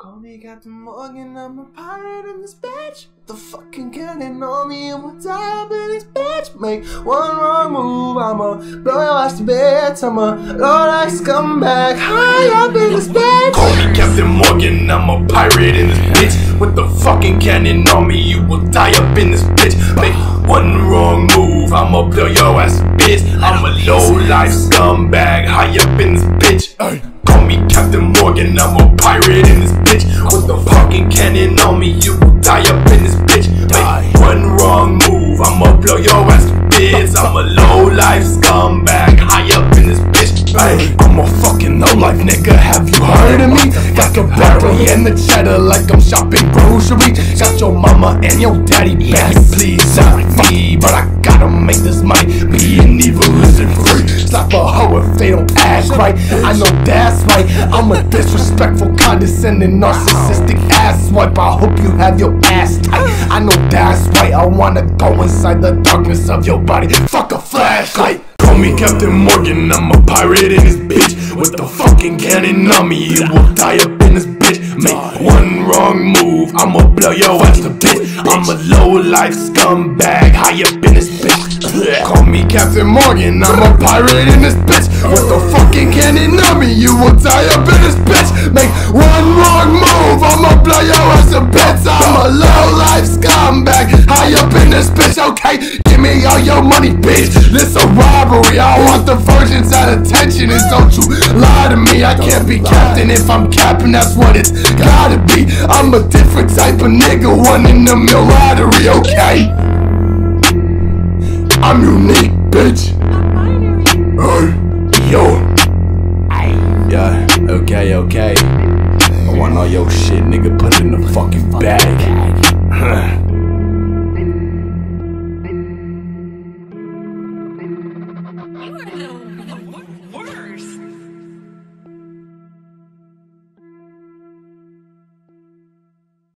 Call me Captain Morgan, I'm a pirate in this bitch. The fucking cannon on me and we'll dive in this bitch. Make one wrong move, I'ma blow your ass to bits. I'ma low like scumbag, high up in this bitch. Call me Captain Morgan, I'm a pirate in this bitch. With the fucking cannon on me, you will die up in this bitch. Make one wrong move, I'ma blow your ass to bits. I'm a low life scumbag, high up in this bitch. Call me Captain Morgan, I'm a pirate in this bitch. With the fucking cannon on me, you will die up in this bitch. Make one wrong move, I'ma blow your ass to bits. I'm a low-life scumbag, high up in this bitch. I'm a fucking low-life nigga, have you heard of me? Got the berry and the cheddar like I'm shopping grocery. Got your mama and your daddy back, please sign me. But I gotta make this money, being evil isn't free. Slap a hoe if they don't act right, I know that's right. I'm a disrespectful, condescending, narcissistic ass wipe. I hope you have your ass tight, I know that's right. I wanna go inside the darkness of your body, fuck a flashlight. Call me Captain Morgan, I'm a pirate in this bitch. With the fucking cannon on me, you will die up in this bitch. Make one wrong move, I'ma blow your ass to bits. I'm a low-life scumbag, high up in this bitch. Call me Captain Morgan, I'm a pirate in this bitch. With the fucking cannon on me, you will die up in this bitch. Make one wrong move, I'ma blow your ass to bits. I'm a low-life scumbag, high up in this bitch, okay? Give me all your money, bitch, this a robbery. I want the virgins at attention, and don't you lie to me. I can't be captain if I'm captain, that's what it's gotta be. I'm a different type of nigga, one in the mill lottery, okay? I'm unique, bitch. Yo. Yeah, okay, okay. I want all your shit, nigga, put it in the fucking bag.